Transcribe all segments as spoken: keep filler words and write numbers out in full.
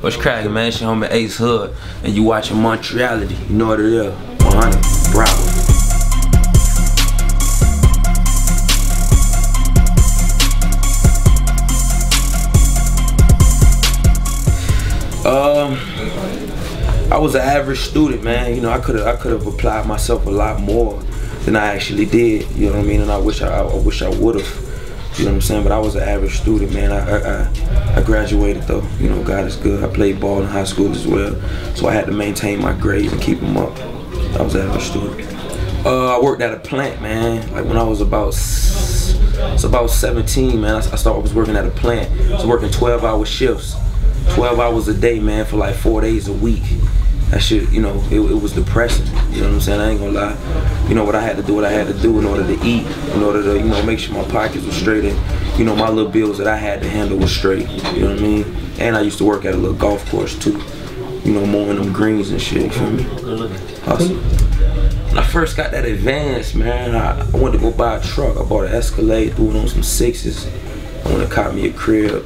What's cracking, man? It's your homie Ace Hood, and you watching Montreality. You know what it is. one hundred, bravo. Um, I was an average student, man. You know, I could have I could have applied myself a lot more than I actually did. You know what I mean? And I wish I, I wish I would have. You know what I'm saying? But I was an average student, man. I, I I graduated though. You know, God is good. I played ball in high school as well, so I had to maintain my grades and keep them up. I was an average student. Uh, I worked at a plant, man. Like when I was about. It's about seventeen, man. I, I started I was working at a plant. I was working twelve-hour shifts. twelve hours a day, man, for like four days a week. That shit, you know, it, it was depressing. You know what I'm saying? I ain't gonna lie. You know what I had to do, what I had to do in order to eat, in order to, you know, make sure my pockets were straight and, you know, my little bills that I had to handle was straight. You know what I mean? And I used to work at a little golf course too. You know, mowing them greens and shit, you feel me? Awesome. When I first got that advance, man, I, I wanted to go buy a truck. I bought an Escalade, threw it on some sixes. I wanna cop me a crib.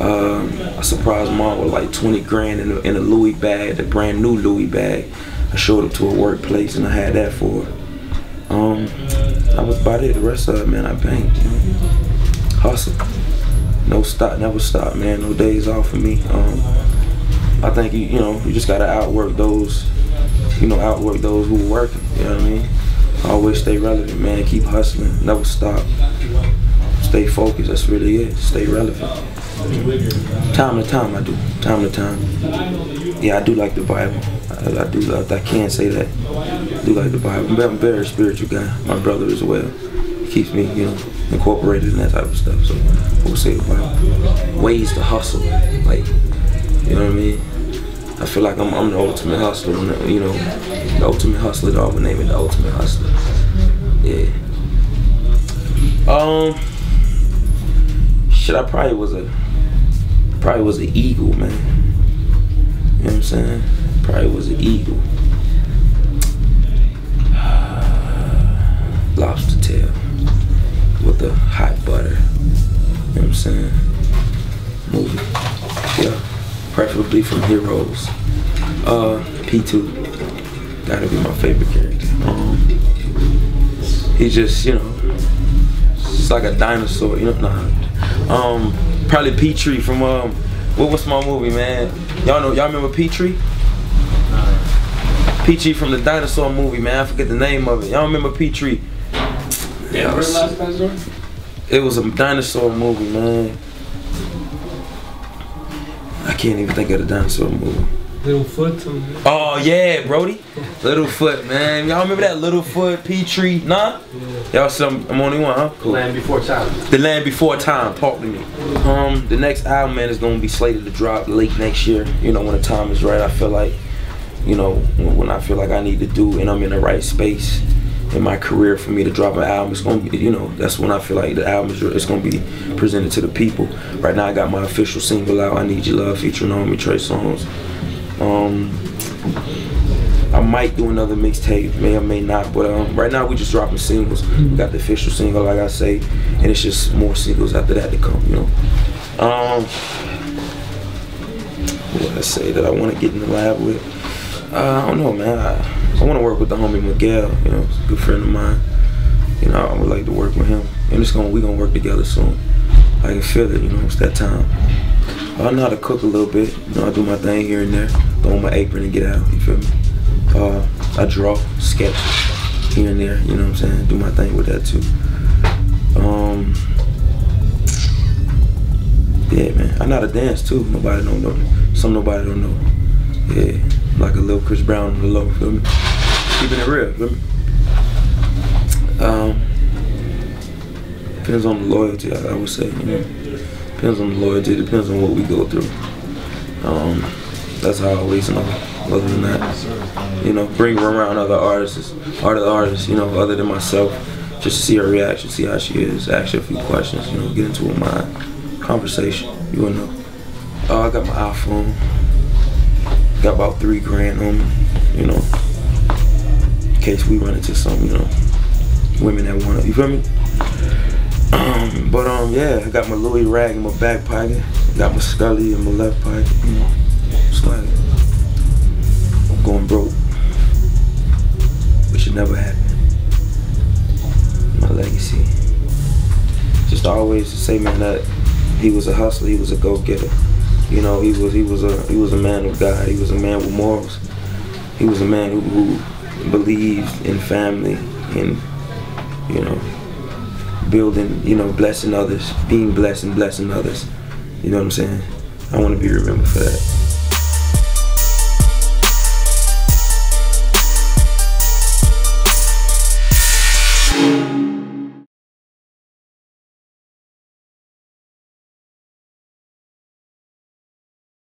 Um, I surprised mom with like twenty grand in a, in a Louis bag, a brand new Louis bag. I showed up to her workplace and I had that for her. Um, that was about it. The rest of it, man, I banked. Hustle. No stop, never stop, man. No days off for me. Um, I think, you, you know, you just gotta outwork those, you know, outwork those who are working, you know what I mean? Always stay relevant, man. Keep hustling, never stop. Stay focused, that's really it. Stay relevant. Time to time, I do. Time to time. Yeah, I do like the Bible. I, I do love I can't say that. I do like the Bible. I'm very spiritual guy. My brother as well. He keeps me, you know, incorporated in that type of stuff. So I would say the Bible. Ways to hustle. Like, you know what I mean? I feel like I'm, I'm the ultimate hustler. You know, the ultimate hustler. The Auburn name it, the ultimate hustler. Yeah. Um, shit, I probably was a... Probably was an eagle, man. You know what I'm saying? Probably was an eagle. Lobster tail with the hot butter. You know what I'm saying? Movie. Yeah. Preferably from Heroes. Uh, P two. Gotta be my favorite character. Um, he's just, you know, just like a dinosaur. You know, nah. Um. Probably Petrie from um, what was my movie, man? Y'all know, y'all remember Petrie? Petrie from the dinosaur movie, man. I forget the name of it. Y'all remember Petrie? Yeah. Was, it was a dinosaur movie, man. I can't even think of the dinosaur movie. Little Foot. Oh yeah, Brody. Little Foot, man. Y'all remember that Little Foot, Petrie? Nah. Y'all some. I'm only one, huh? Cool. The Land Before Time. The Land Before Time. Talk to me. Um, the next album, man, is gonna be slated to drop late next year. You know, when the time is right, I feel like, you know, when I feel like I need to do, and I'm in the right space in my career for me to drop an album, it's gonna be, you know, that's when I feel like the album is, it's gonna be presented to the people. Right now, I got my official single out, I Need Your Love, featuring homie Trey Songz. Um, I might do another mixtape, may or may not, but um, right now we just dropping singles. We got the official single, like I say, and it's just more singles after that to come, you know. Um, what did I say that I want to get in the lab with? Uh, I don't know, man. I, I want to work with the homie Miguel, you know, he's a good friend of mine. You know, I would like to work with him, and it's gonna we gonna work together soon. I can feel it, you know. It's that time. I know how to cook a little bit. You know, I do my thing here and there. Throw on my apron and get out, you feel me? Uh, I draw, sketch here and there, you know what I'm saying? Do my thing with that too. Um, yeah, man. I know how to dance too. Nobody don't know. Some nobody don't know. Yeah, like a little Chris Brown on the low, feel me? Keeping it real, feel me? Um, depends on the loyalty, I, I would say, you know? Depends on the loyalty, depends on what we go through. Um, that's how I always know. Other than that, you know, bring her around other artists, other artists, you know, other than myself. Just see her reaction, see how she is, ask her a few questions, you know, get into her mind. Conversation, you wanna know. Oh, I got my iPhone. Got about three grand on me, you know, in case we run into some, you know, women that want to, you feel me? Um, But um, yeah, I got my Louis rag in my back pocket. Got my Scully in my left pocket. You know, it's like I'm going broke, which should never happen. My legacy. Just always the same man that he was a hustler. He was a go-getter. You know, he was he was a he was a man of God. He was a man with morals. He was a man who, who believed in family and, you know, building, you know, blessing others, being blessed and blessing others. You know what I'm saying? I want to be remembered for that.